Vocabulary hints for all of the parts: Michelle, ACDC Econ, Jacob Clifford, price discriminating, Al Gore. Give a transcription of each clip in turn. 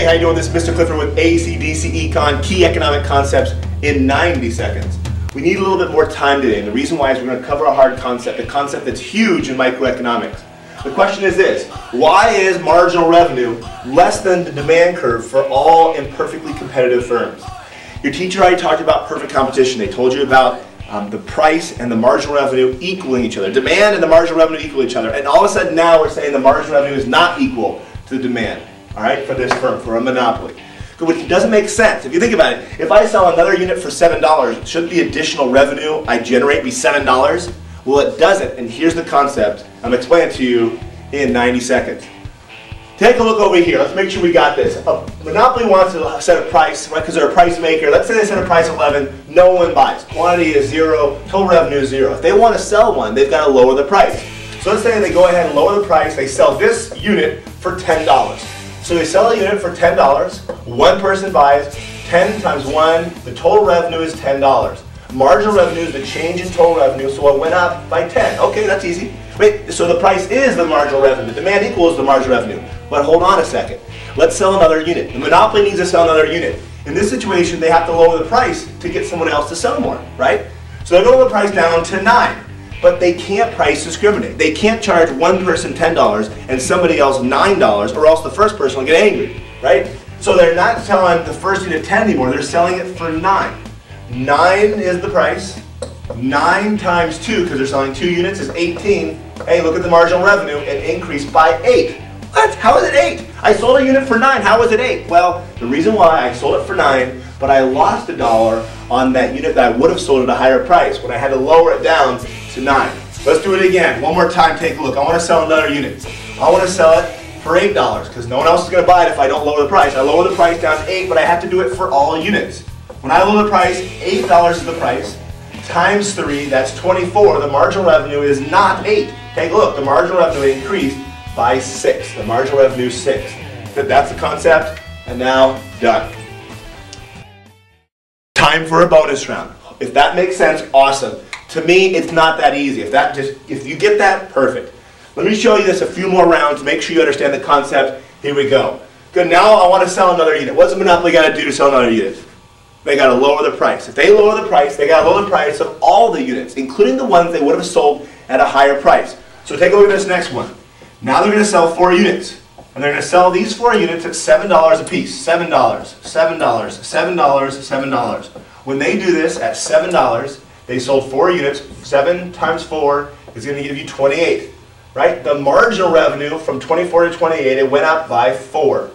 Hey, how you doing? This is Mr. Clifford with ACDC Econ, Key Economic Concepts in 90 seconds. We need a little bit more time today, and the reason why is we're going to cover a hard concept, a concept that's huge in microeconomics. The question is this: why is marginal revenue less than the demand curve for all imperfectly competitive firms? Your teacher already talked about perfect competition. They told you about the price and the marginal revenue equaling each other. Demand and the marginal revenue equal each other. And all of a sudden now we're saying the marginal revenue is not equal to the demand, all right, for this firm, for a monopoly. Which doesn't make sense. If you think about it, if I sell another unit for $7, shouldn't the additional revenue I generate be $7? Well, it doesn't, and here's the concept. I'm explaining to you in 90 seconds. Take a look over here. Let's make sure we got this. A monopoly wants to set a price, right, because they're a price maker. Let's say they set a price 11, no one buys. Quantity is 0, total revenue is 0. If they want to sell one, they've got to lower the price. So let's say they go ahead and lower the price. They sell this unit for $10. So they sell a unit for $10, one person buys, 10 times 1, the total revenue is $10. Marginal revenue is the change in total revenue, so it went up by 10. Okay, that's easy. Wait, so the price is the marginal revenue. The demand equals the marginal revenue. But hold on a second. Let's sell another unit. The monopoly needs to sell another unit. In this situation, they have to lower the price to get someone else to sell more, right? So they lower the price down to 9. But they can't price discriminate. They can't charge one person $10 and somebody else $9, or else the first person will get angry, right? So they're not selling the first unit 10 anymore, they're selling it for 9. 9 is the price. 9 times 2, because they're selling 2 units, is 18. Hey, look at the marginal revenue, it increased by 8. What? How is it 8? I sold a unit for 9, how is it 8? Well, the reason why I sold it for 9, but I lost $1 on that unit that I would have sold at a higher price when I had to lower it down to 9. Let's do it again. One more time, take a look. I want to sell another unit. I want to sell it for $8 because no one else is going to buy it if I don't lower the price. I lower the price down to 8, but I have to do it for all units. When I lower the price, $8 is the price. Times 3, that's 24. The marginal revenue is not 8. Take a look. The marginal revenue increased by 6. The marginal revenue is 6. That's the concept, and now done. Time for a bonus round. If that makes sense, awesome. To me, it's not that easy. If you get that, perfect. Let me show you this a few more rounds. Make sure you understand the concept. Here we go. Good, now I want to sell another unit. What's a monopoly got to do to sell another unit? They got to lower the price. If they lower the price, they got to lower the price of all the units, including the ones they would have sold at a higher price. So take a look at this next one. Now they're going to sell 4 units. And they're going to sell these 4 units at $7 a piece. $7, $7, $7, $7. When they do this at $7, they sold 4 units. 7 times 4 is going to give you 28, right? The marginal revenue from 24 to 28, it went up by 4.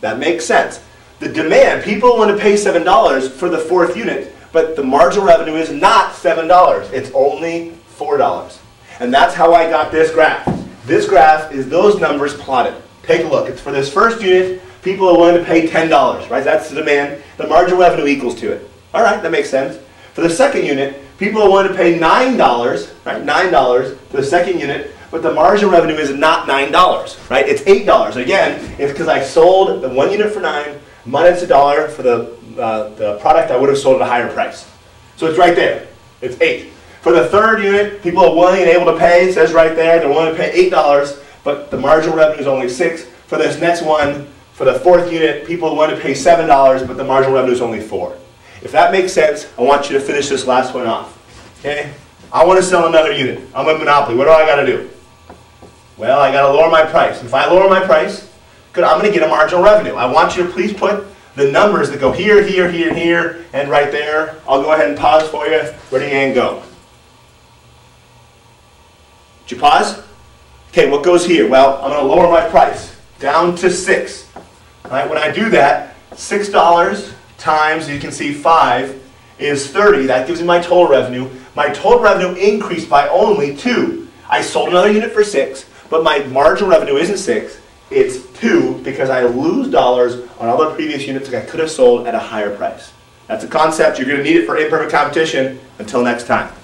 That makes sense. The demand, people want to pay $7 for the 4th unit, but the marginal revenue is not $7. It's only $4. And that's how I got this graph. This graph is those numbers plotted. Take a look. It's for this first unit, people are willing to pay $10, right? That's the demand. The marginal revenue equals to it. All right, that makes sense. For the second unit, people are willing to pay $9, right? $9 for the second unit, but the marginal revenue is not $9, right? It's $8. Again, it's because I sold the one unit for 9 minus $1 for the product I would have sold at a higher price. So it's right there. It's 8. For the third unit, people are willing and able to pay. It says right there, they're willing to pay $8, but the marginal revenue is only 6. For this next one, for the fourth unit, people are willing to pay $7, but the marginal revenue is only 4. If that makes sense, I want you to finish this last one off. Okay? I want to sell another unit. I'm a monopoly. What do I got to do? Well, I got to lower my price. If I lower my price, good, I'm going to get a marginal revenue. I want you to please put the numbers that go here, here, here, here, and right there. I'll go ahead and pause for you. Ready and go. Did you pause? Okay, what goes here? Well, I'm going to lower my price down to 6. All right, when I do that, $6 times, you can see 5 is 30. That gives me my total revenue. My total revenue increased by only 2. I sold another unit for 6, but my marginal revenue isn't 6, it's 2 because I lose dollars on all the previous units that I could have sold at a higher price. That's a concept. You're going to need it for imperfect competition. Until next time.